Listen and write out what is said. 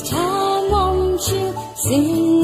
this time, won't you sing?